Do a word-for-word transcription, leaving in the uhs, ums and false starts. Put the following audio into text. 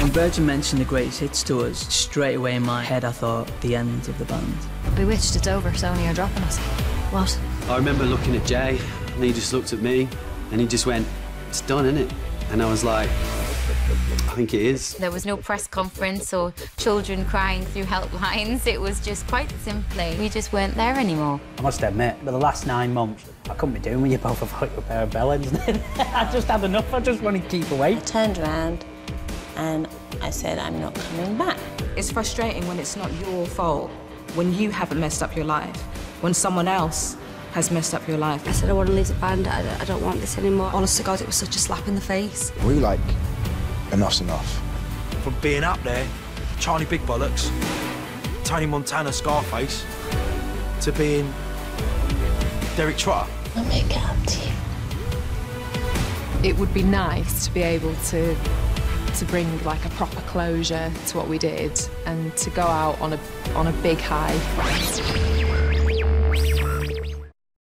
When Virgin mentioned the greatest hits to us, straight away in my head I thought the end of the band. Bewitched, it's over, Sony are dropping us. What? I remember looking at Jay, and he just looked at me, and he just went, "It's done, isn't it?" And I was like, I think it is. There was no press conference or children crying through helplines. It was just quite simply, we just weren't there anymore. I must admit, for the last nine months, I couldn't be doing with you both. Have got your pair of bellends. I just had enough. I just want to keep away. I turned around and I said, I'm not coming back. It's frustrating when it's not your fault, when you haven't messed up your life, when someone else has messed up your life. I said, I want to leave the band. I, I don't want this anymore. Honest to God, it was such a slap in the face. We like... enough's enough. From being up there, Charlie Big Bollocks, Tony Montana, Scarface, to being Derek Trotter. I'll make it up to you. It would be nice to be able to to bring like a proper closure to what we did and to go out on a on a big high.